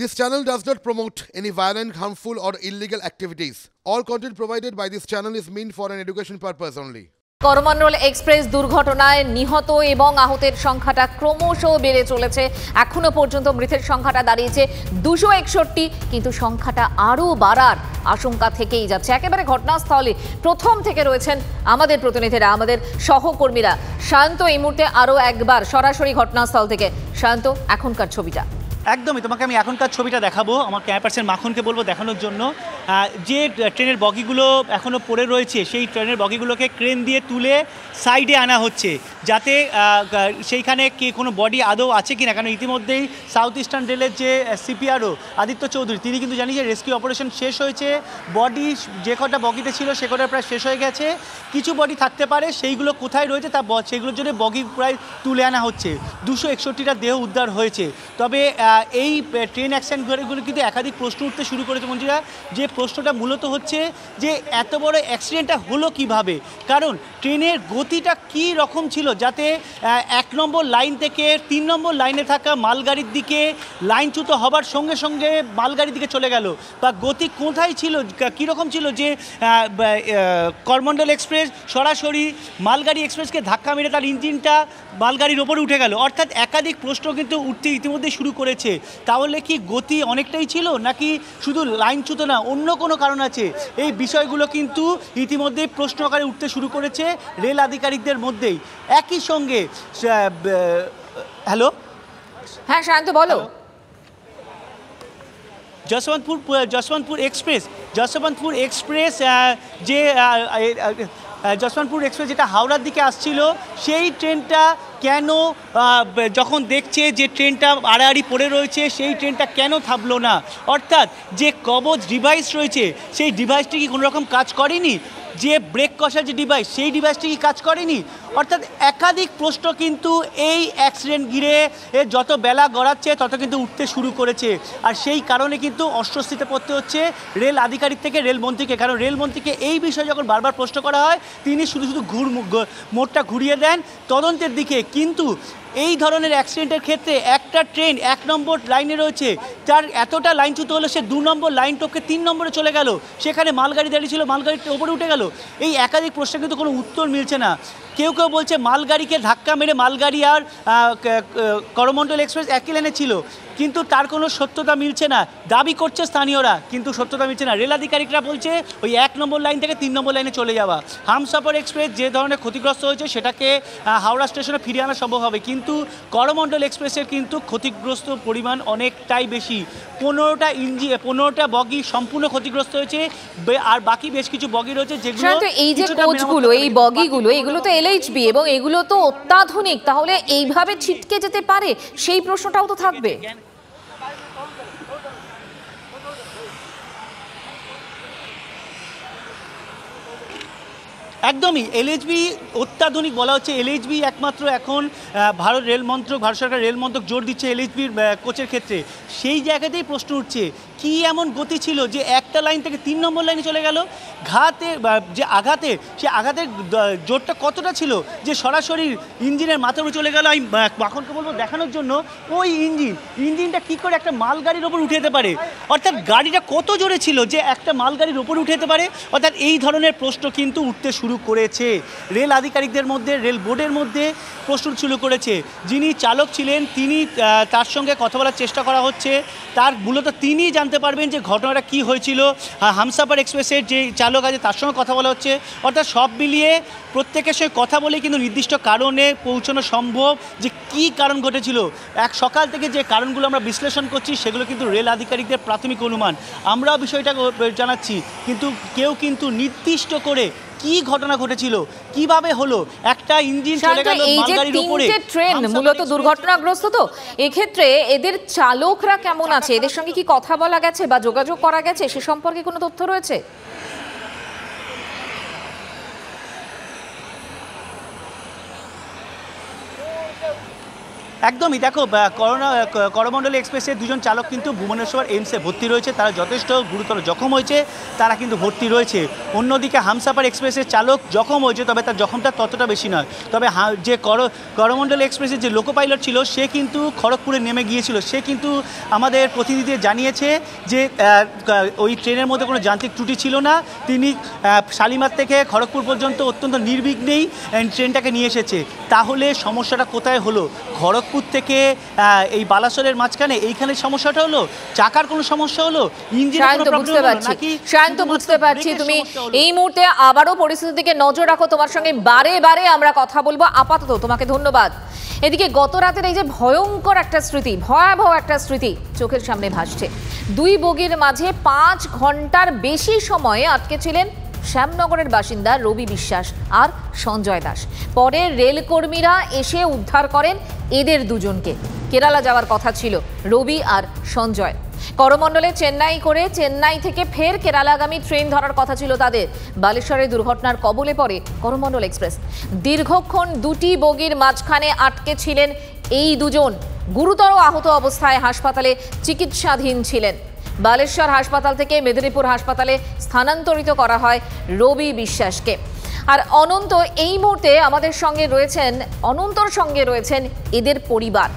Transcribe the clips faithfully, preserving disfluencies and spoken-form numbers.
This channel does not promote any violent, harmful or illegal activities. All content provided by this channel is meant for an education purpose only. Coromandel express দুর্ঘটনায় নিহত এবং আহতের সংখ্যাটা ক্রমশ বেড়ে চলেছে। এখনো পর্যন্ত মৃতের সংখ্যাটা দাঁড়িয়েছে দুশো একষট্টি, কিন্তু সংখ্যাটা আরও বাড়ার আশঙ্কা থেকেই যাচ্ছে। একেবারে ঘটনাস্থলে প্রথম থেকে রয়েছেন আমাদের প্রতিনিধিরা, আমাদের সহকর্মীরা। শান্ত এই মুহূর্তে আরও একবার সরাসরি ঘটনাস্থল থেকে। শান্ত, এখনকার ছবিটা একদমই তোমাকে আমি এখনকার ছবিটা দেখাবো। আমার ক্যাম্পাসের মাখনকে বলবো দেখানোর জন্য। যে ট্রেনের বগিগুলো এখনও পড়ে রয়েছে সেই ট্রেনের বগিগুলোকে ক্রেন দিয়ে তুলে সাইডে আনা হচ্ছে, যাতে সেইখানে কি কোনো বডি আদৌ আছে কি না। কারণ ইতিমধ্যেই সাউথ ইস্টার্ন রেলের যে সিপিআরও আদিত্য চৌধুরী তিনি কিন্তু জানি যে রেস্কিউ অপারেশন শেষ হয়েছে। বডি যে কটা বগিতে ছিল সে কটা প্রায় শেষ হয়ে গেছে। কিছু বডি থাকতে পারে, সেইগুলো কোথায় রয়েছে তা সেগুলোর জন্য বগি প্রায় তুলে আনা হচ্ছে। দুশো একষট্টিটা দেহ উদ্ধার হয়েছে। তবে এই ট্রেন অ্যাক্সিডেন্টগুলো কিন্তু একাধিক প্রশ্ন উঠতে শুরু করেছে মঞ্জিরা। যে প্রশ্নটা মূলত হচ্ছে যে এত বড় অ্যাক্সিডেন্টটা হলো কিভাবে, কারণ ট্রেনের গতিটা কি রকম ছিল যাতে এক নম্বর লাইন থেকে তিন নম্বর লাইনে থাকা মালগাড়ির দিকে লাইনচ্যুত হবার সঙ্গে সঙ্গে মালগাড়ির দিকে চলে গেল, বা গতি কোথায় ছিল, কীরকম ছিল যে করমন্ডল এক্সপ্রেস সরাসরি মালগাড়ি এক্সপ্রেসকে ধাক্কা মেরে তার ইঞ্জিনটা মালগাড়ির ওপরে উঠে গেল। অর্থাৎ একাধিক প্রশ্ন কিন্তু উঠতে ইতিমধ্যে শুরু করেছে। তাহলে কি গতি অনেকটাই ছিল, নাকি শুধু লাইনচ্যুত না অন্য কোনো কারণ আছে? এই বিষয়গুলো কিন্তু ইতিমধ্যেই প্রশ্ন আকারে উঠতে শুরু করেছে রেল আধিকারিকদের মধ্যেই। একই সঙ্গে হ্যালো হ্যাঁ শান্ত বলো। যশবন্তপুর যশবন্তপুর এক্সপ্রেস যশবন্তপুর এক্সপ্রেস যে যশবন্তপুর এক্সপ্রেস যেটা হাওড়ার দিকে আসছিল, সেই ট্রেনটা কেন যখন দেখছে যে ট্রেনটা আড়াআড়ি পড়ে রয়েছে সেই ট্রেনটা কেন থামলো না? অর্থাৎ যে কবজ ডিভাইস রয়েছে সেই ডিভাইসটি কি কোনোরকম কাজ করেনি? যে ব্রেক কষার যে ডিভাইস সেই ডিভাইসটি কি কাজ করেনি? অর্থাৎ একাধিক প্রশ্ন কিন্তু এই অ্যাক্সিডেন্ট ঘিরে যত বেলা গড়াচ্ছে তত কিন্তু উঠতে শুরু করেছে। আর সেই কারণে কিন্তু অস্বস্তিতে পড়তে হচ্ছে রেল আধিকারিক থেকে রেলমন্ত্রীকে। কারণ রেলমন্ত্রীকে এই বিষয়ে যখন বারবার প্রশ্ন করা হয় তিনি শুধু শুধু ঘুর মোড়টা ঘুরিয়ে দেন তদন্তের দিকে। কিন্তু এই ধরনের অ্যাক্সিডেন্টের ক্ষেত্রে একটা ট্রেন এক নম্বর লাইনে রয়েছে, তার এতটা লাইনচ্যুত হলো সে দু নম্বর লাইন টপকে তিন নম্বরে চলে গেল, সেখানে মালগাড়ি দাঁড়িয়ে ছিল মালগাড়ির ওপরে উঠে গেল। এই একাধিক প্রশ্নে কিন্তু কোনো উত্তর মিলছে না। কেউ কেউ বলছে মালগাড়িকে ধাক্কা মেরে মালগাড়ি আর করমন্ডল এক্সপ্রেস একই লাইনে ছিল, কিন্তু তার কোনো সত্যতা মিলছে না। দাবি করছে স্থানীয়রা কিন্তু সত্যতা মিলছে না। রেল আধিকারিকরা বলছে ওই এক নম্বর লাইন থেকে তিন নম্বর লাইনে চলে যাওয়া। হামসফর এক্সপ্রেস যে ধরনের ক্ষতিগ্রস্ত হয়েছে সেটাকে হাওড়া স্টেশনে ফিরিয়ে আনা সম্ভব হবে, কিন্তু করমন্ডল এক্সপ্রেসের কিন্তু ক্ষতিগ্রস্ত পরিমাণ অনেকটাই বেশি। পনেরোটা ইঞ্জি পনেরোটা বগি সম্পূর্ণ ক্ষতিগ্রস্ত হয়েছে, আর বাকি বেশ কিছু বগি রয়েছে যেগুলো এই যে কোচগুলো এই বগিগুলো এগুলো তো এল এইচ বি এবং এগুলো তো অত্যাধুনিক, তাহলে এইভাবে ছিটকে যেতে পারে সেই প্রশ্নটাও তো থাকবে। একদমই এল এইচ বি অত্যাধুনিক বলা হচ্ছে। এল এইচ বি একমাত্র এখন ভারত রেল মন্ত্রক ভারত সরকার রেল মন্ত্রক জোর দিচ্ছে এল এইচ বির কোচের ক্ষেত্রে। সেই জায়গাতেই প্রশ্ন উঠছে কি এমন গতি ছিল যে একটা লাইন থেকে তিন নম্বর লাইনে চলে গেল? ঘাতে যে আঘাতে সে আঘাতের জোরটা কতটা ছিল যে সরাসরি ইঞ্জিনের মাথার উপর চলে গেল? আমি মাখনকে বলবো দেখানোর জন্য ওই ইঞ্জিন ইঞ্জিনটা কী করে একটা মালগাড়ির ওপর উঠে যেতে পারে, অর্থাৎ গাড়িটা কত জোরে ছিল যে একটা মালগাড়ির ওপর উঠে যেতে পারে। অর্থাৎ এই ধরনের প্রশ্ন কিন্তু উঠতে শুরু করেছে রেল আধিকারিকদের মধ্যে, রেল বোর্ডের মধ্যে প্রশ্ন শুরু করেছে। যিনি চালক ছিলেন তিনি তার সঙ্গে কথা বলার চেষ্টা করা হচ্ছে, তার মূলত তিনি পারবেন যে ঘটনাটা কি হয়েছিল। হামসাফর এক্সপ্রেসের যে চালক আছে তার সঙ্গে কথা বলা হচ্ছে। অর্থাৎ সব মিলিয়ে প্রত্যেকের সঙ্গে কথা বলে কিন্তু নির্দিষ্ট কারণে পৌঁছানো সম্ভব যে কি কারণ ঘটেছিল। এক সকাল থেকে যে কারণগুলো আমরা বিশ্লেষণ করছি সেগুলো কিন্তু রেল আধিকারিকদের প্রাথমিক অনুমান, আমরাও বিষয়টা জানাচ্ছি, কিন্তু কেউ কিন্তু নির্দিষ্ট করে কি ঘটনা ঘটেছিল কিভাবে হলো। একটা ইঞ্জিন চলে গেল মালগাড়ির উপরে। এই যে ট্রেন মূলত দুর্ঘটনাগ্রস্ত, তো এই ক্ষেত্রে এদের চালকরা কেমন আছে, এদের সঙ্গে কি কথা বলা গেছে বা যোগাযোগ করা গেছে, সে সম্পর্কে কোনো তথ্য রয়েছে? একদমই দেখো করোনা করমণ্ডল এক্সপ্রেসের দুজন চালক কিন্তু ভুবনেশ্বর এইমসে ভর্তি রয়েছে, তারা যথেষ্ট গুরুতর জখম হয়েছে, তারা কিন্তু ভর্তি রয়েছে। অন্যদিকে হামসাফার এক্সপ্রেসের চালক জখম হয়েছে, তবে তার জখমটা ততটা বেশি নয়। তবে যে করমণ্ডল এক্সপ্রেসের যে লোকো পাইলট ছিল সে কিন্তু খড়গপুরে নেমে গিয়েছিল, সে কিন্তু আমাদের প্রতিনিধি জানিয়েছে যে ওই ট্রেনের মধ্যে কোনো যান্ত্রিক ত্রুটি ছিল না, তিনি শালিমার থেকে খড়গপুর পর্যন্ত অত্যন্ত নির্বিঘ্নেই ট্রেনটাকে নিয়ে এসেছে। তাহলে সমস্যাটা কোথায় হলো? খড়গপুর থেকে এই বালাসরের মাঝখানে এইখানে সমস্যাটা হলো, চাকার কোনো সমস্যা হলো, ইঞ্জিনের বুঝতে পারছি শান্ত বুঝতে পারছি তুমি এই মুহূর্তে আবারও পরিস্থিতির দিকে নজর রাখো, তোমার সঙ্গে বারে বারে আমরা কথা বলবো। আপাতত তোমাকে ধন্যবাদ। এদিকে গত রাতের এই যে ভয়ঙ্কর একটা স্মৃতি, ভয়াবহ একটা স্মৃতি চোখের সামনে ভাসছে। দুই বগির মাঝে পাঁচ ঘন্টার বেশি সময়ে আটকে ছিলেন শ্যামনগরের বাসিন্দা রবি বিশ্বাস আর সঞ্জয় দাস। পরে রেলকর্মীরা এসে উদ্ধার করেন এদের দুজনকে। কেরালা যাওয়ার কথা ছিল রবি আর সঞ্জয়। করমণ্ডলে চেন্নাই করে চেন্নাই থেকে ফের কেরালাগামী ট্রেন ধরার কথা ছিল তাদের। বালেশ্বরে দুর্ঘটনার কবলে পড়ে করমণ্ডল এক্সপ্রেস। দীর্ঘক্ষণ দুটি বগির মাঝখানে আটকে ছিলেন এই দুজন, গুরুতর আহত অবস্থায় হাসপাতালে চিকিৎসাধীন ছিলেন। বালেশ্বর হাসপাতাল থেকে মেদিনীপুর হাসপাতালে স্থানান্তরিত করা হয় রবি বিশ্বাসকে। আর অনন্ত এই মুহূর্তে আমাদের সঙ্গে রয়েছেন, অনন্তর সঙ্গে রয়েছেন এদের পরিবার।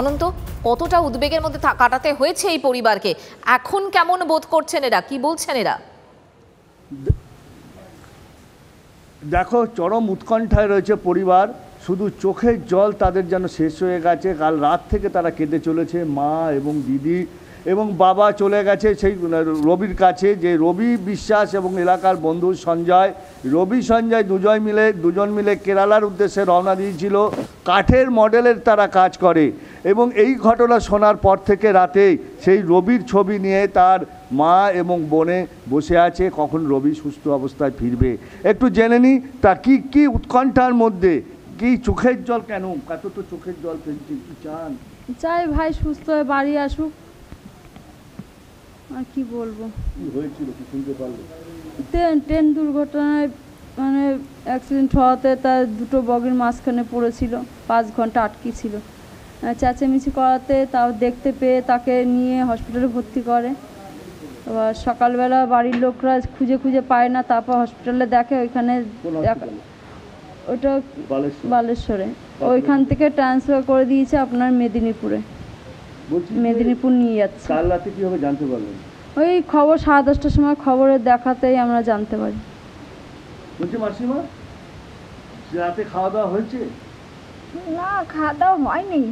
অনন্ত, কতটা উদ্বেগের মধ্যে কাটাতে হয়েছে এই পরিবারকে, এখন কেমন বোধ করছেন এরা, কি বলছেন এরা? দেখো চরম উৎকণ্ঠায় রয়েছে পরিবার, শুধু চোখের জল তাদের যেন শেষ হয়ে গেছে। কাল রাত থেকে তারা কেঁদে চলেছে, মা এবং দিদি এবং বাবা চলে গেছে সেই রবির কাছে। যে রবি বিশ্বাস এবং এলাকার বন্ধু সঞ্জয়, রবি সঞ্জয় দুজন মিলে দুজন মিলে কেরালার উদ্দেশ্যে রওনা দিয়েছিল। কাঠের মডেলের তারা কাজ করে এবং এই ঘটনা শোনার পর থেকে রাতেই সেই রবির ছবি নিয়ে তার মা এবং বোনে বসে আছে, কখন রবি সুস্থ অবস্থায় ফিরবে। একটু জেনে নিই তা কী কী উৎকণ্ঠার মধ্যে, কি চোখের জল কেন, কত তো চোখের জল ফেলছে, কি চান? চাই ভাই সুস্থ হয়ে বাড়ি আসুক, আর কি বলবো। ট্রেন দুর্ঘটনায় মানে অ্যাক্সিডেন্ট হওয়াতে তার দুটো বগির মাঝখানে পড়েছিল, পাঁচ ঘন্টা আটকে ছিল। চেঁচামেচি করাতে তাও দেখতে পেয়ে তাকে নিয়ে হসপিটালে ভর্তি করে। এবার সকালবেলা বাড়ির লোকরা খুঁজে খুঁজে পায় না, তারপর হসপিটালে দেখে ওইখানে, ওটা বালেশ্বরে, ওইখান থেকে ট্রান্সফার করে দিয়েছে আপনার মেদিনীপুরে। মেদিনীপুর নিয়ে যাচ্ছে। কাল রাতে কিভাবে জানতে পারলেন? ওই খবর সাড়ে দশটার সময় খবরে দেখাতেই আমরা জানতে পারি। বলছি মাসিমা রাতে খাওয়া দাওয়া হয়েছে? না, খাওয়া দাওয়া হয়নি।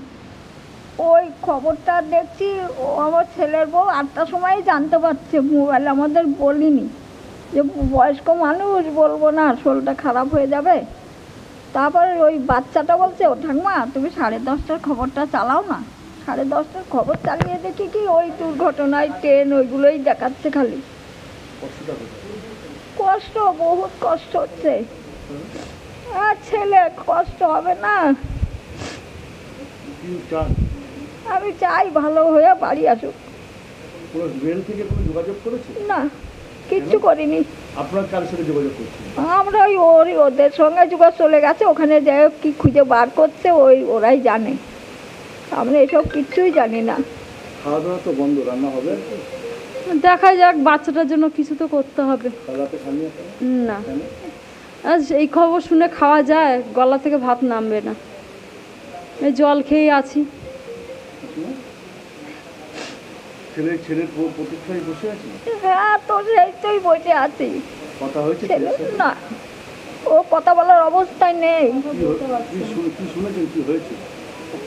ওই খবরটা দেখছি ও আমার ছেলের বউ আটটার সময় জানতে পারছে, মোবাইল আমাদের বলিনি, যে বয়স্ক মানুষ বলবো না শরীরটা খারাপ হয়ে যাবে। তারপরে ওই বাচ্চাটা বলছে, ও ঠাকুমা তুমি সাড়ে দশটার খবরটা চালাও না। সাড়ে দশটার খবর চালিয়ে দেখি কি ওই দুর্ঘটনায় ট্রেন, ওইগুলোই দেখাচ্ছে খালি। কষ্ট, বহুত কষ্ট হচ্ছে। আর ছেলে কষ্ট হবে না, আমি চাই ভালো হয়ে বাড়ি আসুক। না, কিচ্ছু করিনি। আমরা ওই ওদের সঙ্গে যোগাযোগ চলে গেছে, ওখানে যাই হোক কি খুঁজে বার করছে ওই ওরাই জানে, আমরা এসব কিচ্ছুই জানি না। খাওয়া দাওয়া তো বন্ধ, রান্না হবে, দেখা যাক, বাচ্চাটার জন্য কিছু তো করতে হবে। না, এই খবর শুনে খাওয়া যায়, গলা থেকে ভাত নামবে না, এই জল খেয়ে আছি। হ্যাঁ, তো সেই তোই বসে আছি। না, ও কথা বলার অবস্থায় নেই।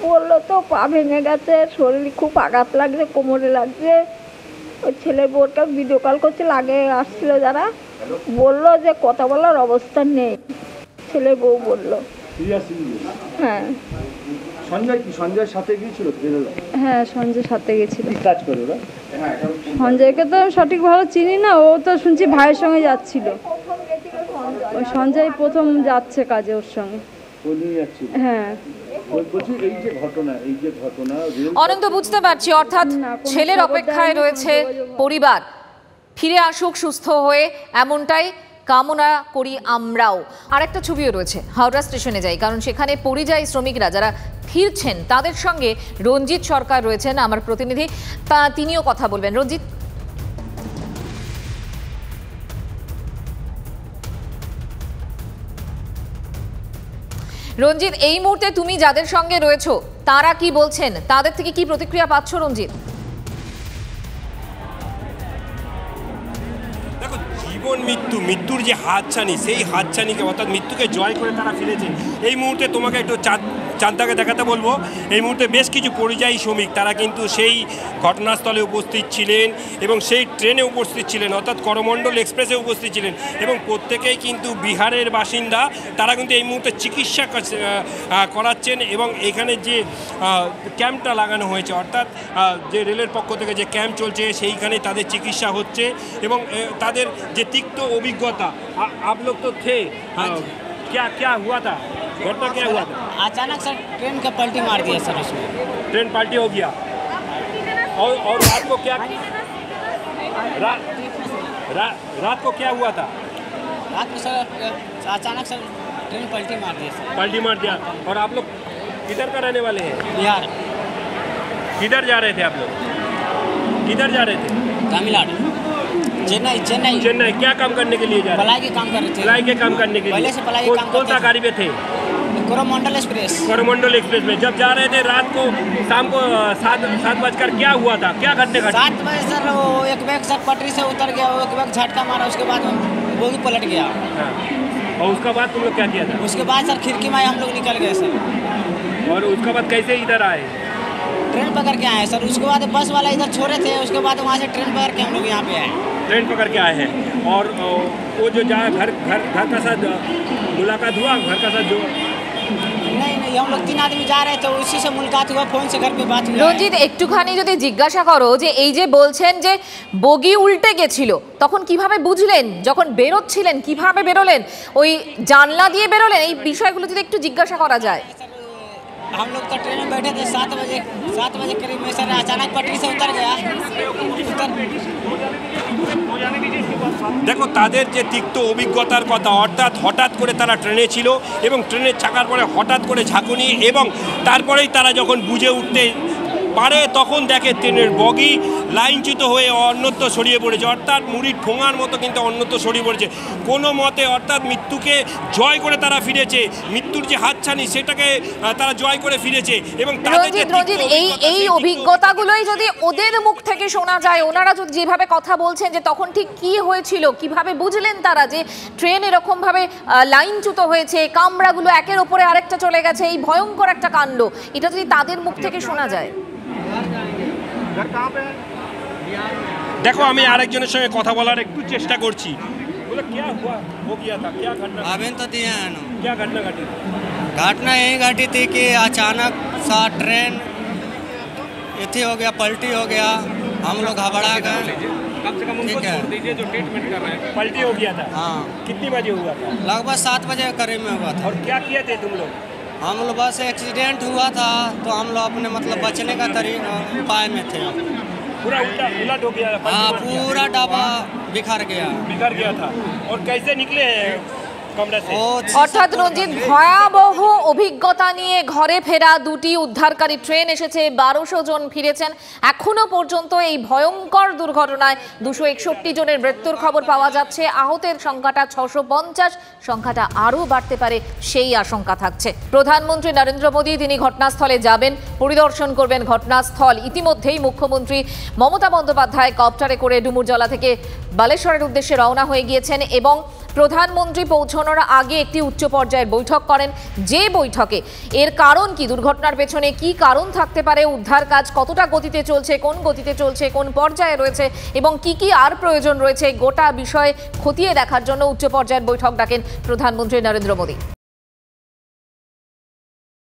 বললো তো পা ভেঙে গেছে, শরীর খুব আঘাত লাগছে, কোমরে লাগছে। ওই ছেলের বউটা ভিডিও কল করছিল, আগে আসছিল যারা, বললো যে কথা বলার অবস্থা নেই, ছেলের বউ বললো। হ্যাঁ, সঞ্জয় কি সঞ্জয়ের সাথে গিয়েছিল? হ্যাঁ, সঞ্জয়ের সাথে গেছিল। কাজ করে ওরা? সঞ্জয়কে তো সঠিক ভালো চিনি না, ও তো শুনছি ভাইয়ের সঙ্গে যাচ্ছিল। ওই সঞ্জয় প্রথম যাচ্ছে কাজে ওর সঙ্গে। হ্যাঁ, অনন্ত বুঝতে পারছি, অর্থাৎ ছেলের অপেক্ষায় রয়েছে পরিবার, ফিরে আসুক সুস্থ হয়ে, এমনটাই কামনা করি আমরাও। আর একটা ছবিও রয়েছে, হাওড়া স্টেশনে যাই, কারণ সেখানে পরিযায়ী শ্রমিকরা যারা ফিরছেন তাদের সঙ্গে রঞ্জিত সরকার রয়েছেন আমার প্রতিনিধি, তা তিনিও কথা বলবেন। রঞ্জিত, রঞ্জিত এই মুহূর্তে তুমি যাদের সঙ্গে রয়েছো তারা কি বলছেন, তাদের থেকে কি প্রতিক্রিয়া পাচ্ছ রঞ্জিত? জীবন মৃত্যু, মৃত্যুর যে হাতছানি, সেই হাতছানিকে অর্থাৎ মৃত্যুকে জয় করে তারা ফিরেছে। এই মুহূর্তে তোমাকে একটু চাঁদ চাঁদটাকে দেখাতে বলবো। এই মুহূর্তে বেশ কিছু পরিযায়ী শ্রমিক তারা কিন্তু সেই ঘটনাস্থলে উপস্থিত ছিলেন এবং সেই ট্রেনে উপস্থিত ছিলেন, অর্থাৎ করমণ্ডল এক্সপ্রেসে উপস্থিত ছিলেন এবং প্রত্যেকেই কিন্তু বিহারের বাসিন্দা। তারা কিন্তু এই মুহূর্তে চিকিৎসা করাচ্ছেন এবং এখানে যে ক্যাম্পটা লাগানো হয়েছে, অর্থাৎ যে রেলের পক্ষ থেকে যে ক্যাম্প চলছে সেইখানে তাদের চিকিৎসা হচ্ছে এবং তাদের যে তিক্ত অভিজ্ঞতা, आप लोग तो थे, क्या क्या हुआ था, घटना क्या हुआ था? अचानक सर ट्रेन का पलटी मार दिया सर, उसमें ट्रेन पलटी हो गया। और और रात को क्या रा, रा, रात को क्या हुआ था? रात को सर अचानक सर ट्रेन पलटी मार दिया सर, पलटी मार दिया। और आप लोग किधर का रहने वाले हैं? बिहार। किधर जा रहे थे आप लोग, किधर जा रहे थे? तमिलनाडु, चेन्नई। चेन्नई चेन्नई क्या काम करने के लिए जा रहे? भलाई के काम कर रहे थे। भलाई के काम करने के लिए पहले से भलाई के काम। कौन सा गाड़ी में थे? कोरोमंडल एक्सप्रेस। कोरोमंडल एक्सप्रेस में जब जा रहे थे रात को, शाम को सात सात बजकर क्या हुआ था, क्या घटने घटी? सात बजे सर वो एक बैग सर पटरी से उतर गया, वो एक बैग झटका मारा, उसके बाद वो भी पलट गया। और उसके बाद तुम लोग क्या किया था? उसके बाद सर खिड़की में हम लोग निकल गए सर। और उसके बाद कैसे इधर आए? ट्रेन पकड़ के आए सर। उसके बाद बस वाला इधर छोड़े थे, उसके बाद वहाँ से ट्रेन पकड़ के हम लोग यहाँ पे आए। ट्रेन पकड़ के आए हैं। और वो जो जहाँ घर घर घर का साथ मुलाकात हुआ, घर का साथ जो नहीं नहीं हम लोग तीन आदमी जा रहे थे, उसी से मुलाकात हुआ, फोन से घर पे बात हुई। रंजित एकटूखानी जो जिज्ञासा करो जे ये जे बोलছেন जे बगी उल्टे गेছিল তখন কিভাবে বুঝলেন, যখন বের হচ্ছিলেন কিভাবে বেরোলেন, ওই জানলা দিয়ে বেরোলেন, এই বিষয়গুলো যদি একটু জিজ্ঞাসা করা যায়। हम लोग तो ट्रेन में बैठे थे सात बजे सात बजे करीब में सर अचानक पटरी से उतर गया। देखो তাদের যে তিক্ত অভিজ্ঞতার কথা, অর্থাৎ হঠাৎ করে তারা ট্রেনে ছিল এবং ট্রেনের চাকার পরে হঠাৎ করে ঝাঁকুনি এবং তারপরেই তারা যখন বুঝে উঠতে পারে তখন দেখে ট্রেনের বগি লাইনচ্যুত হয়ে অন্যত্র সরিয়ে পড়েছে, অর্থাৎ মুড়ির ঠোঙার মতো কিন্তু অন্যত্র সরিয়ে পড়েছে। কোনো মতে অর্থাৎ মৃত্যুকে জয় করে তারা ফিরেছে, মৃত্যুর যে হাতছানি সেটাকে তারা জয় করে ফিরেছে। এবং এই অভিজ্ঞতাগুলোই যদি ওদের মুখ থেকে শোনা যায়, ওনারা যদি যেভাবে কথা বলছেন যে তখন ঠিক কি হয়েছিল, কিভাবে বুঝলেন তারা যে ট্রেন এরকমভাবে লাইনচ্যুত হয়েছে, কামরাগুলো একের ওপরে আরেকটা চলে গেছে, এই ভয়ঙ্কর একটা কাণ্ড, এটা যদি তাদের মুখ থেকে শোনা যায়। देखो हमें आरेकजन के संगे कथा बोलार एक चेष्टा करछी। बोलो क्या हुआ, हो गया था, क्या घटना? आवेन तो दिया है ना, क्या घटना घटी? घटना यही घटी थी कि अचानक सा ट्रेन इथे हो गया, पलटी हो गया, हम लोग घबरा गए। कम से कम उनको छोड़ दीजिए जो ट्रीटमेंट कर रहे हैं। पलटी हो गया था। हाँ। कितनी बजे हुआ था? लगभग सात बजे करीब में हुआ था। और क्या किए थे तुम लोग? हम लोग बस एक्सीडेंट हुआ था तो हम लोग अपने मतलब बचने का तरीका उपाय में थे। पूरा उल्टा उलट हो गया। हाँ, पूरा डब्बा बिखर गया। बिखर गया था। और कैसे निकले हैं कमरे से? अर्थात रंजित भयावह অভিজ্ঞতা নিয়ে ঘরে ফেরা দুটি উদ্ধারকারী ট্রেন এসেছে, বারোশো জন ফিরেছেন। এখনো পর্যন্ত এই ভয়ঙ্কর দুর্ঘটনায় দুশো একষট্টি জনের মৃত্যুর খবর পাওয়া যাচ্ছে, আহতের সংখ্যাটা ছশো পঞ্চাশ, সংখ্যাটা আরও বাড়তে পারে সেই আশঙ্কা থাকছে। প্রধানমন্ত্রী নরেন্দ্র মোদী তিনি ঘটনাস্থলে যাবেন, পরিদর্শন করবেন ঘটনাস্থল। ইতিমধ্যেই মুখ্যমন্ত্রী মমতা বন্দ্যোপাধ্যায় কপ্টারে করে ডুমুরজলা থেকে বালেশ্বরের উদ্দেশ্যে রওনা হয়ে গিয়েছেন এবং প্রধানমন্ত্রী পৌঁছানোর আগে একটি উচ্চ পর্যায়ের বৈঠক করেন। যে বৈঠকে এর কারণ কি, দুর্ঘটনার পেছনে কি কারণ থাকতে পারে, উদ্ধার কাজ কতটা গতিতে চলছে, কোন গতিতে চলছে, কোন পর্যায়ে রয়েছে এবং কি কি আর প্রয়োজন রয়েছে, গোটা বিষয়ে খতিয়ে দেখার জন্য উচ্চ পর্যায়ের বৈঠক ডাকেন প্রধানমন্ত্রী নরেন্দ্র মোদী।